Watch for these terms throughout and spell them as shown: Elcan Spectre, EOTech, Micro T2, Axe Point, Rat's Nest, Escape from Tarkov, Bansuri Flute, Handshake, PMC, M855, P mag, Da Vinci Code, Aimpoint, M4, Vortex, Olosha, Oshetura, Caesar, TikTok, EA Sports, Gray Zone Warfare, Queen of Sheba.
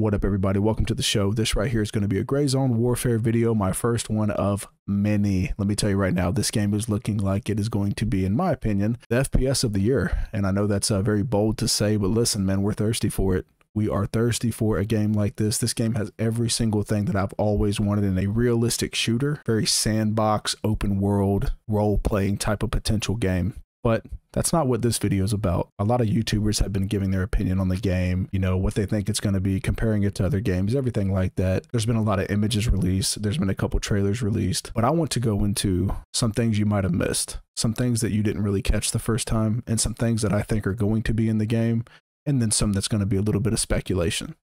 What up, everybody? Welcome to the show. This right here is going to be a Gray Zone Warfare video, my first one of many. Let me tell you right now, this game is looking like it is going to be, in my opinion, the FPS of the year. And I know that's very bold to say, but listen, man, we're thirsty for it. We are thirsty for a game like this. This game has every single thing that I've always wanted in a realistic shooter, very sandbox, open world, role-playing type of potential game. But that's not what this video is about. A lot of YouTubers have been giving their opinion on the game, you know, what they think it's going to be, comparing it to other games, everything like that. There's been a lot of images released. There's been a couple trailers released, but I want to go into some things you might have missed, some things that you didn't really catch the first time, and some things that I think are going to be in the game, and then some that's going to be a little bit of speculation.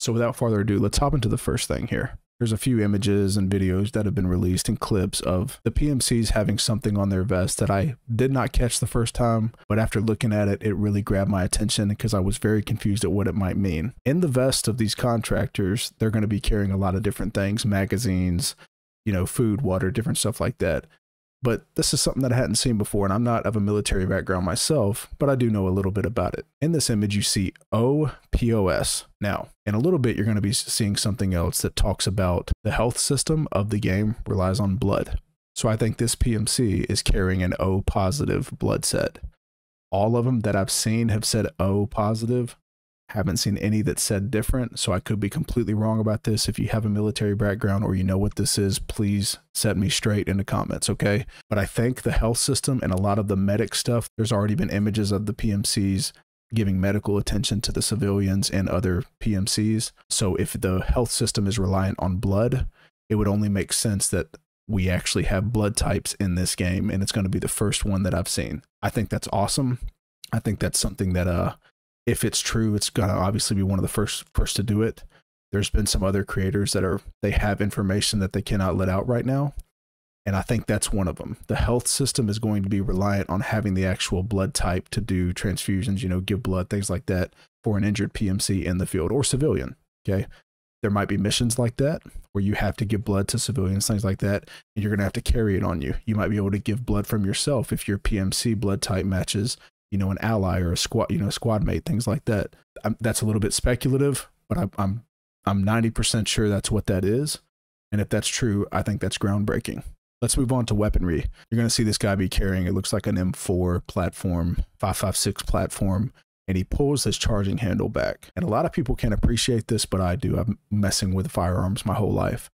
So without further ado, let's hop into the first thing here. There's a few images and videos that have been released and clips of the PMCs having something on their vest that I did not catch the first time, but after looking at it, it really grabbed my attention because I was very confused at what it might mean. In the vest of these contractors, they're going to be carrying a lot of different things, magazines, you know, food, water, different stuff like that. But this is something that I hadn't seen before, and I'm not of a military background myself, but I do know a little bit about it. In this image, you see OPOS. Now, in a little bit, you're going to be seeing something else that talks about the health system of the game relies on blood. So I think this PMC is carrying an O positive blood set. All of them that I've seen have said O positive. Haven't seen any that said different, so I could be completely wrong about this. If you have a military background or you know what this is, please set me straight in the comments, okay? But I think the health system and a lot of the medic stuff, there's already been images of the PMCs giving medical attention to the civilians and other PMCs. So if the health system is reliant on blood, it would only make sense that we actually have blood types in this game, and it's going to be the first one that I've seen. I think that's awesome. I think that's something that if it's true, it's going to obviously be one of the first to do it. There's been some other creators that they have information that they cannot let out right now. And I think that's one of them. The health system is going to be reliant on having the actual blood type to do transfusions, you know, give blood, things like that for an injured PMC in the field or civilian. Okay. There might be missions like that where you have to give blood to civilians, things like that, and you're going to have to carry it on you. You might be able to give blood from yourself if your PMC blood type matches, you know, an ally or a squad, you know, squad mate, things like that. That's a little bit speculative, but I'm 90% sure that's what that is. And if that's true, I think that's groundbreaking. Let's move on to weaponry. You're going to see this guy be carrying, it looks like an M4 platform, 5.56 platform, and he pulls his charging handle back. And a lot of people can't appreciate this, but I do. I'm messing with firearms my whole life.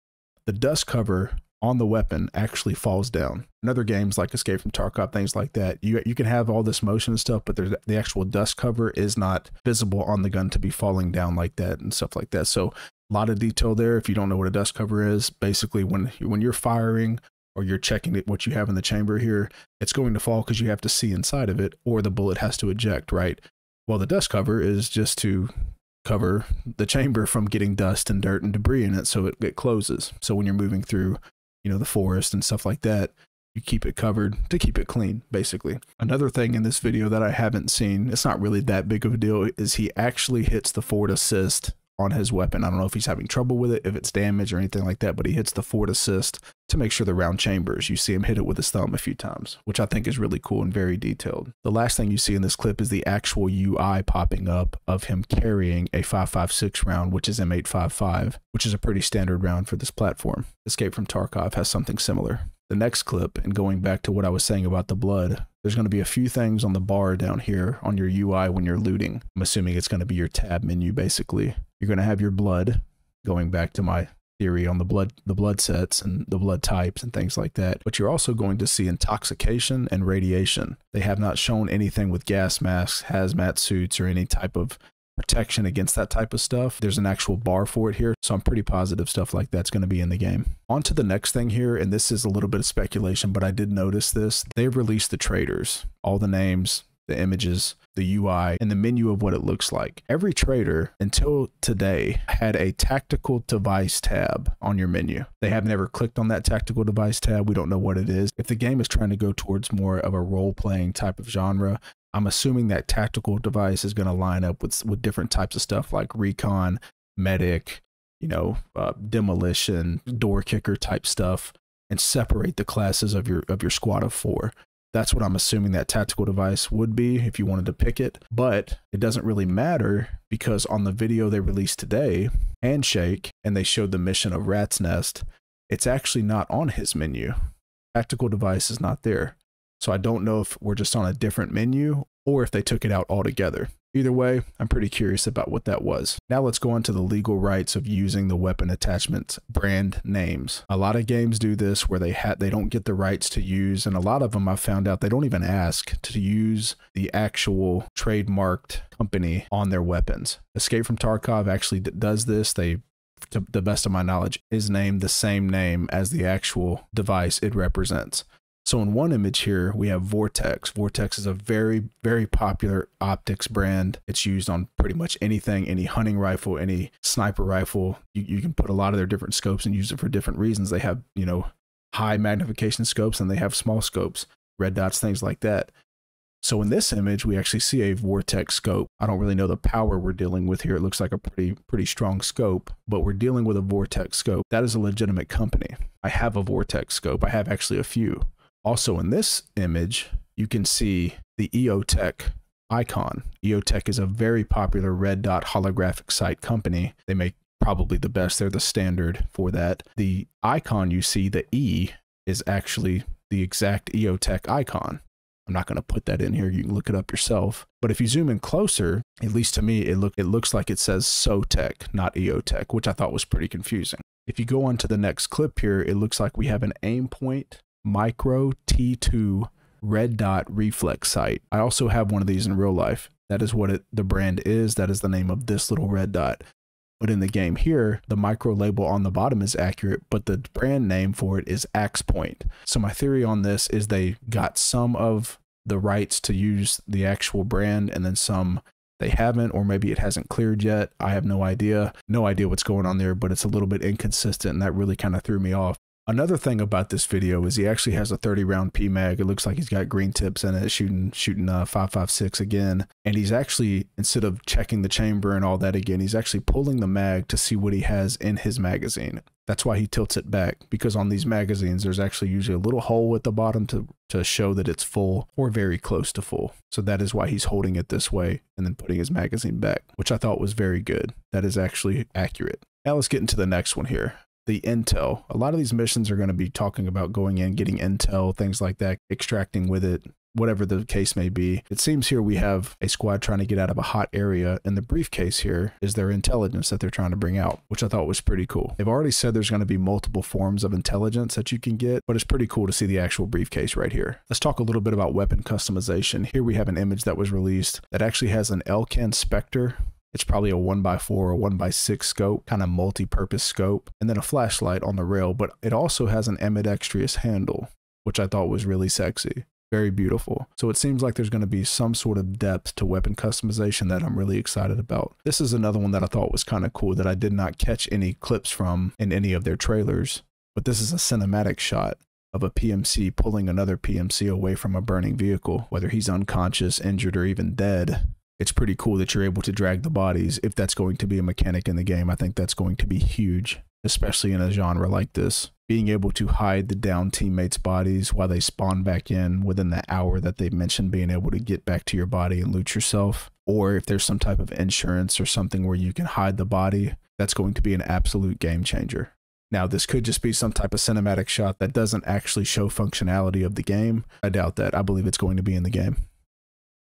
The dust cover on the weapon actually falls down. In other games like Escape from Tarkov, things like that, you can have all this motion and stuff, but there's the actual dust cover is not visible on the gun to be falling down like that and stuff like that. So a lot of detail there. If you don't know what a dust cover is, basically when you're firing or you're checking what you have in the chamber here, it's going to fall because you have to see inside of it, or the bullet has to eject, right? Well, the dust cover is just to cover the chamber from getting dust and dirt and debris in it, so it closes. So when you're moving through, you know, the forest and stuff like that, you keep it covered to keep it clean, basically. Another thing in this video that I haven't seen, it's not really that big of a deal, is he actually hits the forward assist on his weapon. I don't know if he's having trouble with it, if it's damaged or anything like that, but he hits the forward assist to make sure the round chambers. You see him hit it with his thumb a few times, which I think is really cool and very detailed. The last thing you see in this clip is the actual UI popping up of him carrying a 5.56 round, which is M855, which is a pretty standard round for this platform. Escape from Tarkov has something similar. The next clip, and going back to what I was saying about the blood, there's going to be a few things on the bar down here on your UI when you're looting. I'm assuming it's going to be your tab menu, basically. You're going to have your blood, going back to my theory on the blood sets and the blood types and things like that. But you're also going to see intoxication and radiation. They have not shown anything with gas masks, hazmat suits, or any type of protection against that type of stuff. There's an actual bar for it here, so I'm pretty positive stuff like that's going to be in the game. On to the next thing here, and this is a little bit of speculation, but I did notice this. They've released the traders, all the names, the images, the UI, and the menu of what it looks like. Every trader until today had a tactical device tab on your menu. They have never clicked on that tactical device tab. We don't know what it is. If the game is trying to go towards more of a role-playing type of genre, I'm assuming that tactical device is going to line up with different types of stuff like recon, medic, you know, demolition, door kicker type stuff, and separate the classes of your squad of four. That's what I'm assuming that tactical device would be if you wanted to pick it, but it doesn't really matter because on the video they released today, Handshake, and they showed the mission of Rat's Nest, it's actually not on his menu. Tactical device is not there. So I don't know if we're just on a different menu or if they took it out altogether. Either way, I'm pretty curious about what that was. Now let's go on to the legal rights of using the weapon attachments brand names. A lot of games do this where they don't get the rights to use, and a lot of them I found out they don't even ask to use the actual trademarked company on their weapons. Escape from Tarkov actually does this. They, to the best of my knowledge, is named the same name as the actual device it represents. So in one image here, we have Vortex. Vortex is a very, very popular optics brand. It's used on pretty much anything, any hunting rifle, any sniper rifle. You can put a lot of their different scopes and use it for different reasons. They have, you know, high magnification scopes and they have small scopes, red dots, things like that. So in this image, we actually see a Vortex scope. I don't really know the power we're dealing with here. It looks like a pretty strong scope, but we're dealing with a Vortex scope. That is a legitimate company. I have a Vortex scope. I have actually a few. Also in this image, you can see the EOTech icon. EOTech is a very popular red dot holographic sight company. They make probably the best. They're the standard for that. The icon you see, the E, is actually the exact EOTech icon. I'm not going to put that in here. You can look it up yourself. But if you zoom in closer, at least to me, it looks like it says SoTech, not EOTech, which I thought was pretty confusing. If you go on to the next clip here, it looks like we have an Aimpoint Micro T2 red dot reflex sight. I also have one of these in real life. That is what the brand is. That is the name of this little red dot. But in the game here, the micro label on the bottom is accurate, but the brand name for it is Axe Point. So my theory on this is they got some of the rights to use the actual brand and then some they haven't, or maybe it hasn't cleared yet. I have no idea. No idea what's going on there, but it's a little bit inconsistent and that really kind of threw me off. Another thing about this video is he actually has a 30-round P mag. It looks like he's got green tips in it, shooting 5.56 again. And he's actually, instead of checking the chamber and all that again, he's actually pulling the mag to see what he has in his magazine. That's why he tilts it back, because on these magazines, there's actually usually a little hole at the bottom to show that it's full or very close to full. So that is why he's holding it this way and then putting his magazine back, which I thought was very good. That is actually accurate. Now let's get into the next one here. The intel. A lot of these missions are going to be talking about going in, getting intel, things like that, extracting with it, whatever the case may be. It seems here we have a squad trying to get out of a hot area, and the briefcase here is their intelligence that they're trying to bring out, which I thought was pretty cool. They've already said there's going to be multiple forms of intelligence that you can get, but it's pretty cool to see the actual briefcase right here. Let's talk a little bit about weapon customization. Here we have an image that was released that actually has an Elcan Spectre. It's probably a 1x4 or 1x6 scope, kind of multi-purpose scope, and then a flashlight on the rail, but it also has an ambidextrous handle, which I thought was really sexy. Very beautiful. So it seems like there's going to be some sort of depth to weapon customization that I'm really excited about. This is another one that I thought was kind of cool that I did not catch any clips from in any of their trailers, but this is a cinematic shot of a PMC pulling another PMC away from a burning vehicle, whether he's unconscious, injured, or even dead. It's pretty cool that you're able to drag the bodies. If that's going to be a mechanic in the game, I think that's going to be huge, especially in a genre like this. Being able to hide the down teammates' bodies while they spawn back in within the hour that they mentioned, being able to get back to your body and loot yourself. Or if there's some type of insurance or something where you can hide the body, that's going to be an absolute game changer. Now, this could just be some type of cinematic shot that doesn't actually show functionality of the game. I doubt that. I believe it's going to be in the game.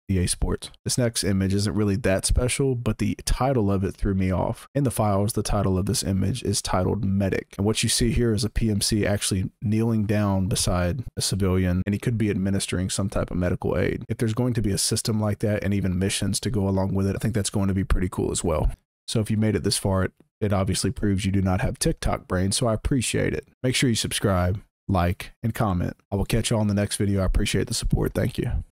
EA Sports. This next image isn't really that special, but the title of it threw me off. In the files, the title of this image is titled Medic. And what you see here is a PMC actually kneeling down beside a civilian, and he could be administering some type of medical aid. If there's going to be a system like that and even missions to go along with it, I think that's going to be pretty cool as well. So if you made it this far, it obviously proves you do not have TikTok brain, so I appreciate it. Make sure you subscribe, like, and comment. I will catch you all in the next video. I appreciate the support. Thank you.